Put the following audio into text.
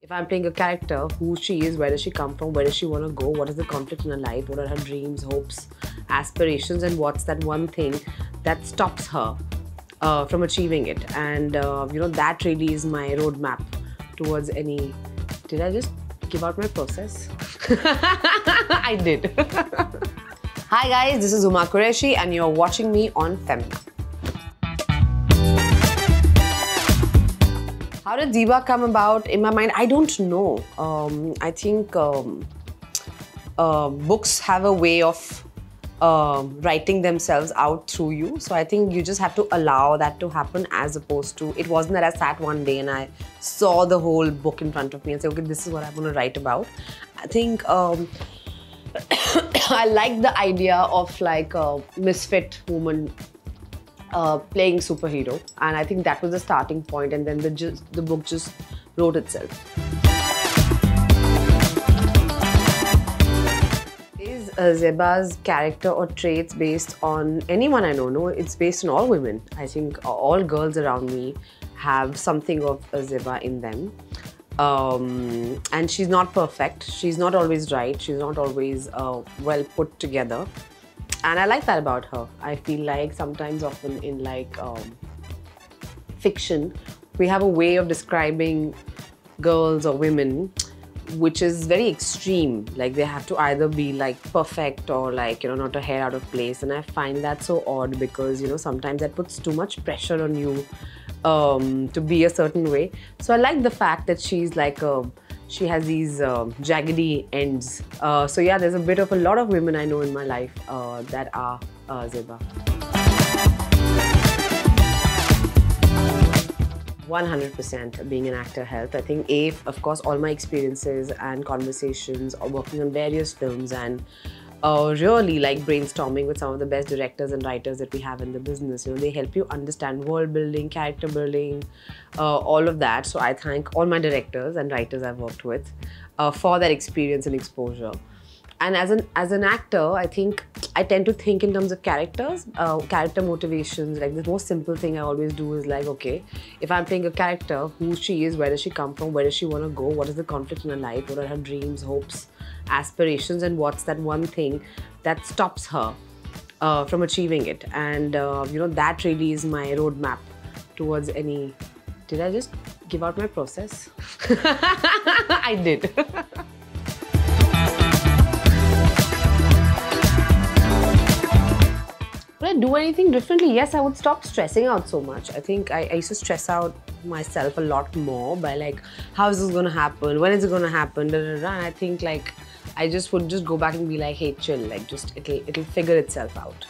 If I'm playing a character, who she is, where does she come from, where does she want to go, what is the conflict in her life, what are her dreams, hopes, aspirations, and what's that one thing that stops her from achieving it. And that really is my roadmap towards any... Did I just give out my process? I did. Hi guys, this is Huma Qureshi and you're watching me on Femina. How did Diva come about in my mind? I don't know. I think books have a way of writing themselves out through you. So I think you just have to allow that to happen, as opposed to, it wasn't that I sat one day and I saw the whole book in front of me and said, okay, this is what I want to write about. I think I like the idea of like a misfit woman playing superhero, and I think that was the starting point, and then the book just wrote itself. Is Zeba's character or traits based on anyone? I don't know. It's based on all women. I think all girls around me have something of a Zeba in them. And she's not perfect. She's not always right. She's not always well put together. And I like that about her. I feel like sometimes often in like fiction, we have a way of describing girls or women which is very extreme. Like they have to either be like perfect or like, not a hair out of place. And I find that so odd because, sometimes that puts too much pressure on you to be a certain way. So I like the fact that she's like she has these jaggedy ends. So yeah, there's a lot of women I know in my life that are Zeba. 100% being an actor helped. I think of course, all my experiences and conversations or working on various films and really like brainstorming with some of the best directors and writers that we have in the business. They help you understand world building, character building, all of that. So I thank all my directors and writers I've worked with for that experience and exposure. And as an actor, I think I tend to think in terms of characters, character motivations. Like the most simple thing I always do is like, okay, if I'm playing a character, who she is, where does she come from, where does she want to go, what is the conflict in her life, what are her dreams, hopes, aspirations, and what's that one thing that stops her from achieving it. And that really is my roadmap towards any... Did I just give out my process? I did. Would I do anything differently? Yes, I would stop stressing out so much. I think I used to stress out myself a lot more by like, how is this going to happen? When is it going to happen? And I think like, I just would go back and be like, hey, chill, like just it'll figure itself out.